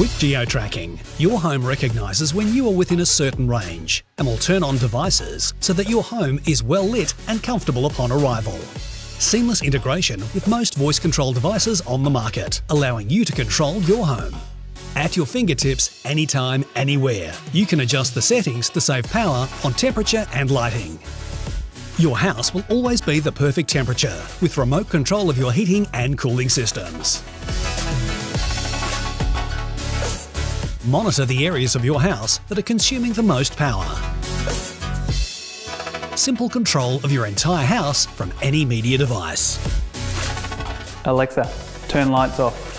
With GeoTracking, your home recognises when you are within a certain range and will turn on devices so that your home is well lit and comfortable upon arrival. Seamless integration with most voice control devices on the market, allowing you to control your home. At your fingertips, anytime, anywhere. You can adjust the settings to save power on temperature and lighting. Your house will always be the perfect temperature with remote control of your heating and cooling systems. Monitor the areas of your house that are consuming the most power. Simple control of your entire house from any media device. Alexa, turn lights off.